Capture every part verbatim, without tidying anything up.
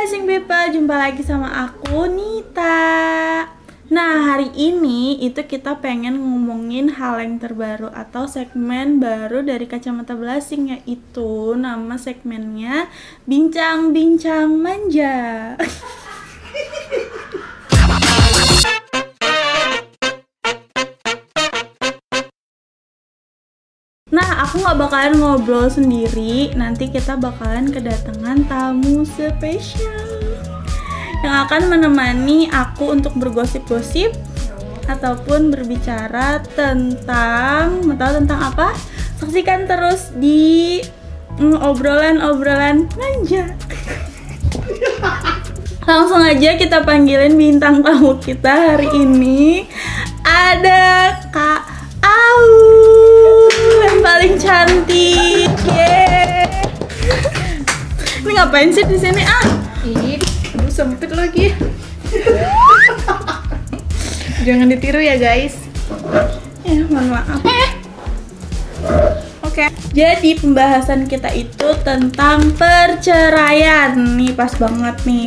Blushing people, jumpa lagi sama aku Nita. Nah, hari ini itu kita pengen ngomongin hal yang terbaru atau segmen baru dari Kacamata Blushing, yaitu nama segmennya Bincang-bincang Manja. Nah, aku gak bakalan ngobrol sendiri. Nanti kita bakalan kedatangan tamu spesial yang akan menemani aku untuk bergosip-gosip ataupun berbicara tentang, mau tahu tentang apa? Saksikan terus di obrolan-obrolan manja. Langsung aja kita panggilin bintang tamu kita hari ini. Ada Kak Au paling cantik, yeah. Ini ngapain sih di sini? Ah, ini aduh sempit lagi. Jangan ditiru ya guys. Ya, mohon maaf. Eh. Oke. Okay. Jadi pembahasan kita itu tentang perceraian. Nih pas banget nih.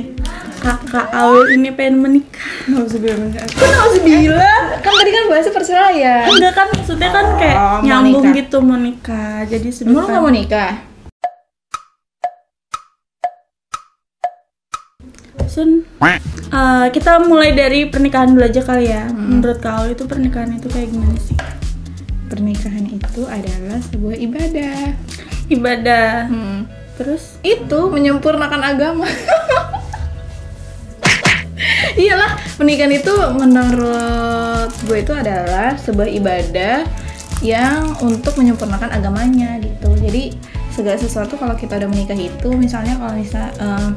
Kakak Aul ini pengen menikah. Nauzubillah. Kok nauzubillah? Kan tadi kan bahasnya perceraian. Enggak kan, maksudnya kan kayak oh, nyambung nikah gitu, mau nikah. Jadi sebenarnya enggak mau nikah. Sun, uh, kita mulai dari pernikahan dulu aja kali ya. Hmm. Menurut Kak Aul itu pernikahan itu kayak gimana sih? Pernikahan itu adalah sebuah ibadah. Ibadah. Hmm. Terus itu menyempurnakan agama. Iyalah, pernikahan itu menurut gue itu adalah sebuah ibadah yang untuk menyempurnakan agamanya gitu. Jadi segala sesuatu kalau kita udah menikah itu, misalnya kalau misal um,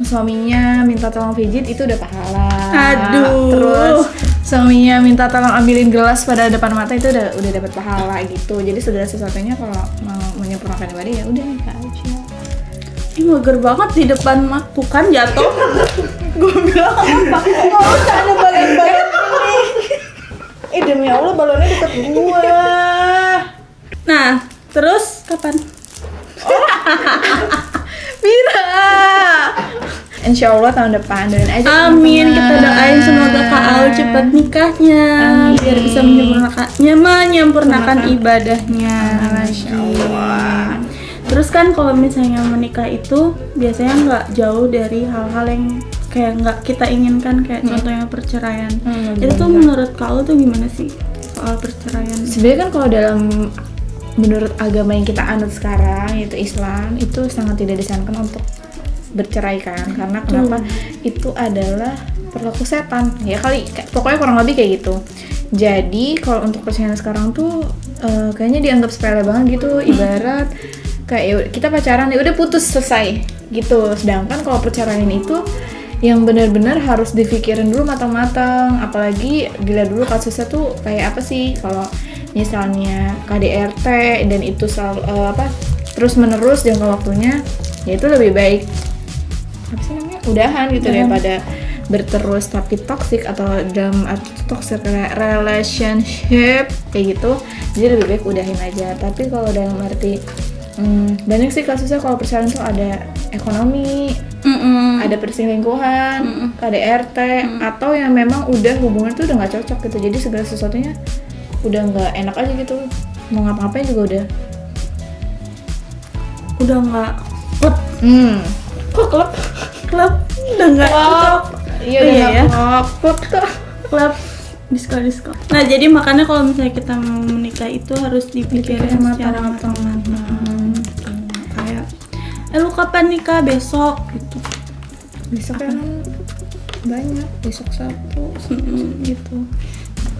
suaminya minta tolong pijit itu udah pahala. Aduh. Terus suaminya minta tolong ambilin gelas pada depan mata itu udah udah dapat pahala gitu. Jadi segala sesuatunya kalau mau menyempurnakan ibadah ya udah nikah aja. Ih, mager banget di depan mak, tuh kan jatuh. Gue bilang apa? Gak usah ada balon-balon ini. Eh demi Allah balonnya deket gue. Nah, terus kapan? Oh. Mira. Insya Allah tahun depan, doain aja. Amin, kita doain semoga Kak Aul cepet nikahnya. Amin. Biar bisa menyempurnakannya, menyempurnakan ibadahnya. Masya Allah. Terus kan kalau misalnya menikah itu biasanya nggak jauh dari hal-hal yang kayak nggak kita inginkan, kayak hmm. contohnya perceraian. hmm, Itu tuh menurut kau tuh gimana sih soal perceraian? Sebenarnya kan kalau dalam menurut agama yang kita anut sekarang yaitu Islam, itu sangat tidak disarankan untuk bercerai kan. Karena kenapa? hmm. Itu adalah perilaku setan ya kali, pokoknya kurang lebih kayak gitu. Jadi kalau untuk perceraian sekarang tuh uh, kayaknya dianggap sepele banget gitu, ibarat kayak kita pacaran ya udah putus selesai gitu. Sedangkan kalau perceraian itu yang benar-benar harus dipikirin dulu matang-matang, apalagi gila dulu kasusnya tuh kayak apa sih kalau misalnya K D R T dan itu selalu uh, apa terus menerus jangka waktunya, ya itu lebih baik apa sih namanya udahan gitu hmm. daripada berterus tapi toxic atau dalam toxic relationship kayak gitu. Jadi lebih baik udahin aja. Tapi kalau dalam arti Hmm, banyak sih kasusnya kalau perceraian tuh ada ekonomi, Mm-mm. ada perselingkuhan, Mm-mm. K D R T, Mm-mm. atau yang memang udah hubungan tuh udah nggak cocok gitu. Jadi segala sesuatunya udah nggak enak aja gitu. Mau ngapa-ngapain juga udah udah nggak klep. Hmm. Kok klep? Klep udah nggak klep. Iya iya ya. Klep klep. Diskon-diskon. Nah, jadi makanya kalau misalnya kita mau menikah itu harus dipikirin secara matang-matang. Kayak, eh lu kapan nikah? Besok gitu. Besok kan banyak, besok Sabtu gitu.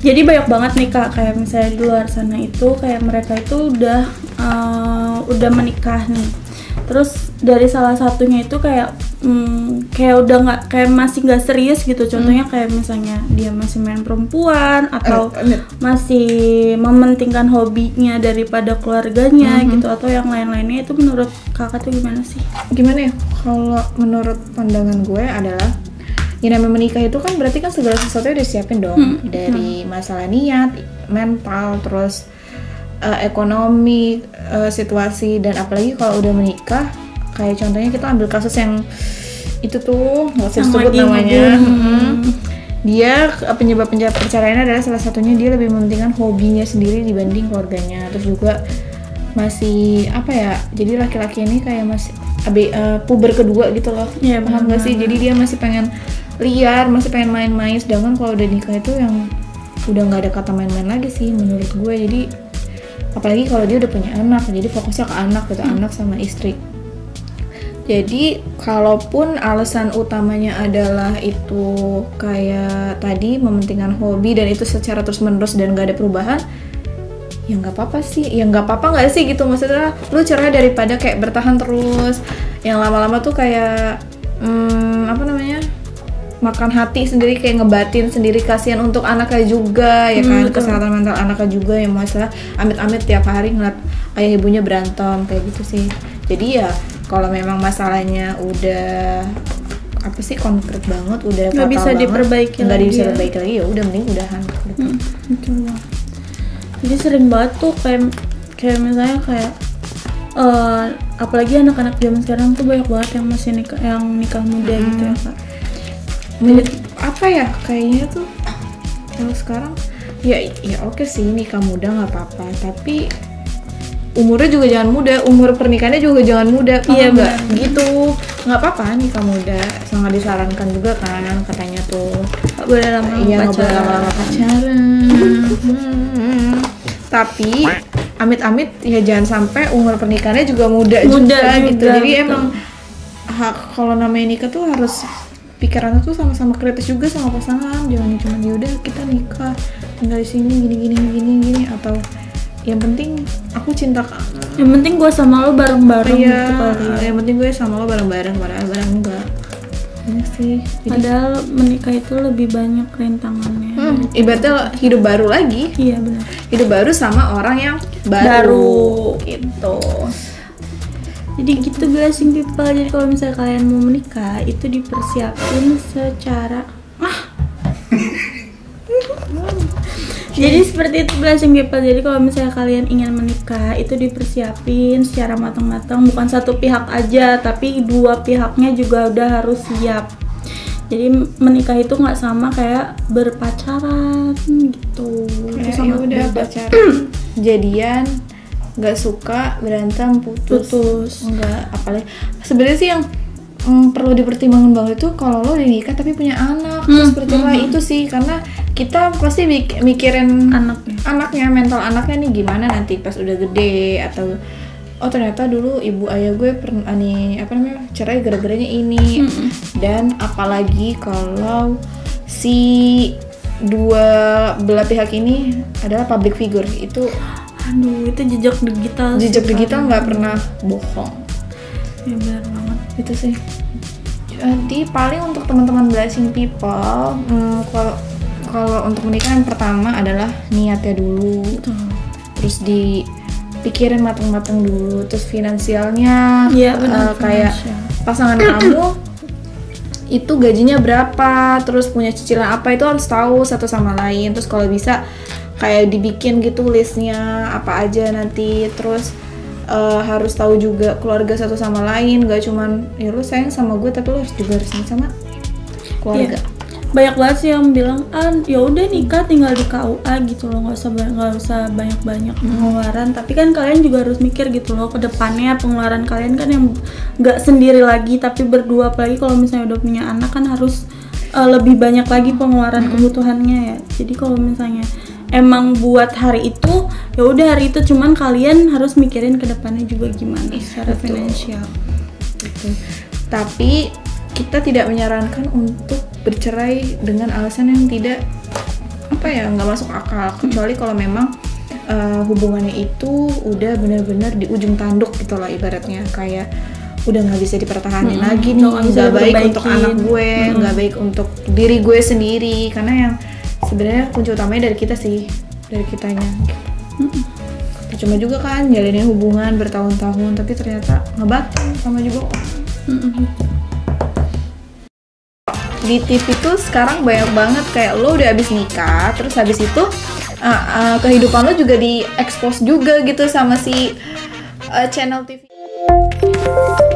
Jadi banyak banget nih Kak, kayak misalnya di luar sana itu kayak mereka itu udah uh, udah menikah nih. Terus dari salah satunya itu kayak hmm, kayak udah nggak, kayak masih nggak serius gitu. Contohnya kayak misalnya dia masih main perempuan atau masih mementingkan hobinya daripada keluarganya mm-hmm. gitu atau yang lain-lainnya. Itu menurut kakak tuh gimana sih? Gimana ya? Kalau menurut pandangan gue adalah yang namanya menikah itu kan berarti kan segala sesuatu udah disiapin dong, hmm. dari hmm. masalah niat, mental, terus Uh, ekonomi, uh, situasi, dan apalagi kalau udah menikah kayak contohnya kita ambil kasus yang itu tuh nggak usah disebut namanya. Hmm. Dia penyebab penyebab perceraian adalah salah satunya dia lebih mementingkan hobinya sendiri dibanding keluarganya. Terus juga masih apa ya? Jadi laki-laki ini kayak masih abe uh, puber kedua gitu loh. Iya, paham gak sih? Jadi dia masih pengen liar, masih pengen main-main. Sedangkan kalau udah nikah itu yang udah nggak ada kata main-main lagi sih menurut gue. Jadi apalagi kalau dia udah punya anak, jadi fokusnya ke anak gitu, hmm. anak sama istri. Jadi kalaupun alasan utamanya adalah itu kayak tadi mementingkan hobi dan itu secara terus-menerus dan gak ada perubahan, ya nggak apa-apa sih, ya nggak apa-apa nggak sih gitu, maksudnya lu cerai daripada kayak bertahan terus, yang lama-lama tuh kayak hmm, apa namanya makan hati sendiri, kayak ngebatin sendiri, kasihan untuk anaknya juga ya kan, hmm, kesehatan mental anaknya juga yang masalah, amit-amit tiap hari ngeliat ayah ibunya berantem kayak gitu sih. Jadi ya kalau memang masalahnya udah apa sih konkret banget, udah nggak bisa banget, diperbaiki nggak bisa diperbaiki lagi, ya udah mending udahan gitu. Hmm, betul. Jadi sering banget tuh kayak kayak misalnya kayak uh, apalagi anak-anak zaman sekarang tuh banyak banget yang masih nikah yang nikah muda hmm. gitu ya kak. Menurut apa ya kayaknya tuh kalau sekarang ya ya oke sih nikah muda nggak apa-apa, tapi umurnya juga jangan muda, umur pernikahannya juga jangan muda, kalau iya, nggak gitu nggak apa-apa nikah muda, sangat disarankan juga kan katanya tuh nggak boleh lama-lama pacaran. hmm. Tapi amit-amit ya jangan sampai umur pernikahannya juga muda, muda juga, juga gitu. Jadi gitu. Emang kalau namanya nikah tuh harus pikirannya tuh sama-sama kritis juga sama pasangan, jangan cuma yaudah kita nikah tinggal di sini gini-gini gini-gini, atau yang penting aku cinta kamu, yang penting gue sama lo bareng-bareng ya, gitu, yang penting gue sama lo bareng-bareng bareng-bareng enggak ya sih. Jadi, padahal menikah itu lebih banyak rintangannya. Hmm, ibaratnya hidup baru lagi. Iya benar, hidup baru sama orang yang baru, baru. gitu. Jadi gitu blushing people, jadi kalau misalnya kalian mau menikah itu dipersiapin secara mah jadi seperti itu blushing people. Jadi kalau misalnya kalian ingin menikah itu dipersiapin secara matang-matang, bukan satu pihak aja tapi dua pihaknya juga udah harus siap. Jadi menikah itu nggak sama kayak berpacaran gitu, kayak sama udah pacaran jadian nggak suka berantem putus, putus. Nggak apalagi sebenarnya sih yang Mm, perlu dipertimbangkan banget itu kalau lo udah nikah tapi punya anak, hmm, terus bercerai, hmm. itu sih karena kita pasti mikirin anaknya, anaknya mental anaknya nih gimana nanti pas udah gede, atau oh ternyata dulu ibu ayah gue pernah nih apa namanya cerai gara-garanya ini, hmm. dan apalagi kalau si dua belah pihak ini adalah public figure, itu aduh itu jejak digital, jejak digital nggak pernah bohong. Ya benar banget itu sih. Jadi paling untuk teman-teman blushing people, kalau hmm, kalau untuk menikah yang pertama adalah niatnya dulu, hmm. terus dipikirin matang-matang dulu, terus finansialnya ya, benar, uh, kayak finansial. Pasangan kamu itu gajinya berapa, terus punya cicilan apa, itu harus tahu satu sama lain. Terus kalau bisa kayak dibikin gitu listnya apa aja nanti, terus Uh, harus tahu juga keluarga satu sama lain, gak cuman ya lu sayang sama gue tapi lu harus juga harus sayang sama keluarga. Yeah. Banyak banget sih yang bilang ah ya udah nikah tinggal di K U A gitu loh, nggak usah nggak usah banyak banyak pengeluaran, tapi kan kalian juga harus mikir gitu loh ke depannya, pengeluaran kalian kan yang nggak sendiri lagi tapi berdua, apalagi kalau misalnya udah punya anak kan harus uh, lebih banyak lagi pengeluaran, mm-hmm. kebutuhannya ya. Jadi kalau misalnya emang buat hari itu ya udah hari itu, cuman kalian harus mikirin ke depannya juga gimana secara finansial. Betul. Tapi kita tidak menyarankan untuk bercerai dengan alasan yang tidak apa ya nggak masuk akal, kecuali kalau memang uh, hubungannya itu udah benar-benar di ujung tanduk gitu loh, ibaratnya kayak udah nggak bisa dipertahankan hmm, lagi nih, nggak baik perbaikin. Untuk anak gue, nggak hmm. baik untuk diri gue sendiri, karena yang sebenarnya kunci utamanya dari kita sih, dari kitanya. Mm-mm. Cuma juga kan jalanin hubungan bertahun-tahun tapi ternyata ngebatin sama juga. Mm-mm. Di T V tuh sekarang banyak banget kayak lo udah habis nikah terus habis itu uh, uh, kehidupan lo juga diekspos juga gitu sama si uh, channel T V.